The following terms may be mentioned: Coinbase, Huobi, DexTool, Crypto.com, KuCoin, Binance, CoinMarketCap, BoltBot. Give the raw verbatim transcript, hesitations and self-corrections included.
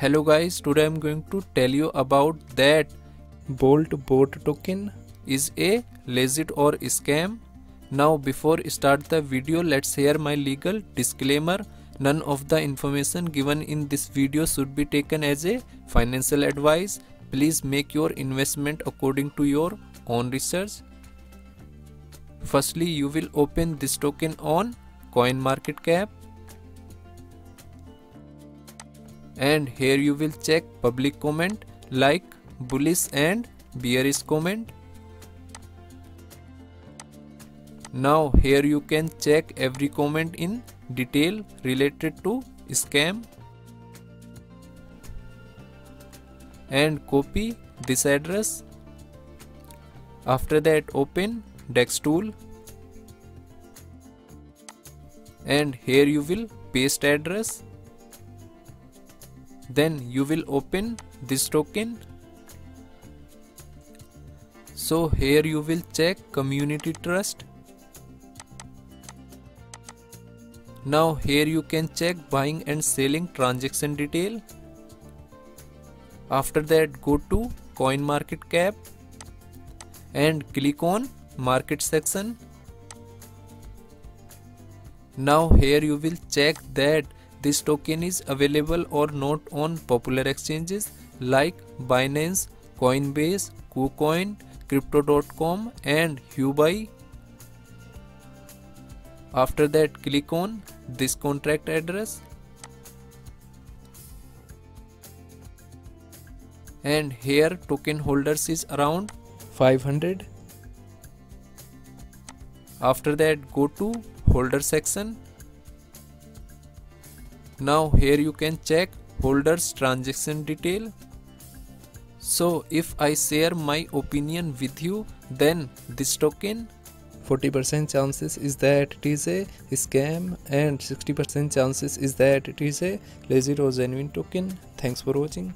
Hello guys, today I'm going to tell you about that BoltBot token is a legit or scam. Now before start the video, let's hear my legal disclaimer. None of the information given in this video should be taken as a financial advice. Please make your investment according to your own research. Firstly, you will open this token on CoinMarketCap. And here you will check public comment like bullish and bearish comment. Now here you can check every comment in detail related to scam. And copy this address. After that, open DexTool. And here you will paste address. Then you will open this token. So here you will check community trust. Now here you can check buying and selling transaction detail. After that, go to CoinMarketCap and click on market section. Now here you will check that this token is available or not on popular exchanges like Binance, Coinbase, KuCoin, Crypto dot com and Huobi. After that, click on this contract address. And here token holders is around five hundred. After that, go to holder section. Now here you can check holders transaction detail. So if I share my opinion with you, then this token forty percent chances is that it is a scam and sixty percent chances is that it is a legit or genuine token. Thanks for watching.